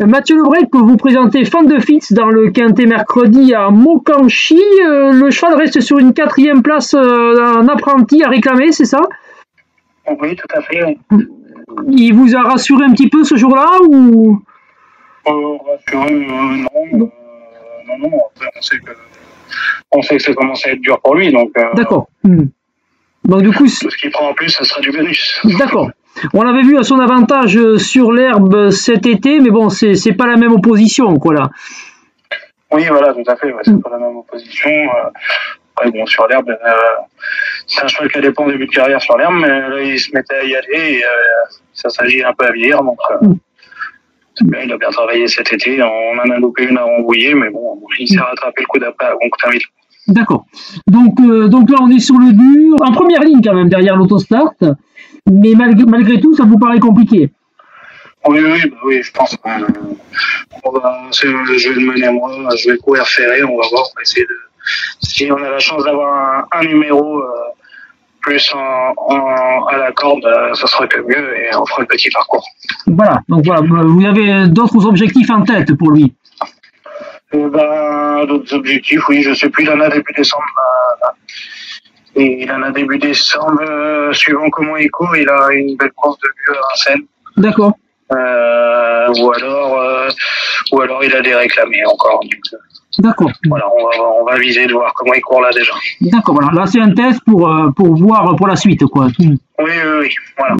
Mathieu Lebrec peut vous présenter Fan de Fitz dans le quinté mercredi à Mauquenchy. Le cheval reste sur une 4e place d'un apprenti à réclamer, c'est ça? Oui, tout à fait. Oui. Il vous a rassuré un petit peu ce jour-là ou... Rassuré, non. Non, on sait que ça commence à être dur pour lui. D'accord. Donc, du coup, tout ce qu'il prend en plus, ça sera du bonus. D'accord. On l'avait vu à son avantage sur l'herbe cet été, mais bon, c'est pas la même opposition, quoi, là. Oui, voilà, tout à fait. Ouais, c'est pas la même opposition. Ouais, bon, sur l'herbe, c'est un cheval qui a des bons débuts de carrière sur l'herbe, mais là, il se mettait à y aller et ça s'agit un peu à vieillir. Donc, bien, il a bien travaillé cet été. On en a loupé une à Rambouillet, mais bon, il s'est rattrapé le coup d'après à Concourtaville. D'accord. Donc là, on est sur le dur, en première ligne quand même, derrière l'autostart. Mais malgré tout, ça vous paraît compliqué? Oui, je pense. C'est le jeu de mener moi. Je vais courir ferré. On va voir. Si on a la chance d'avoir un numéro plus à la corde, ça sera que mieux et on fera le petit parcours. Voilà. Donc voilà. Vous avez d'autres objectifs en tête pour lui? D'autres objectifs, oui, je ne sais plus, il en a début décembre. Suivant comment il court, il a une belle course de but à Vincennes. D'accord. Ou alors il a des réclamés encore. D'accord. Voilà, on va viser de voir comment il court là déjà. D'accord, voilà. Là c'est un test pour voir pour la suite, quoi. Oui, voilà.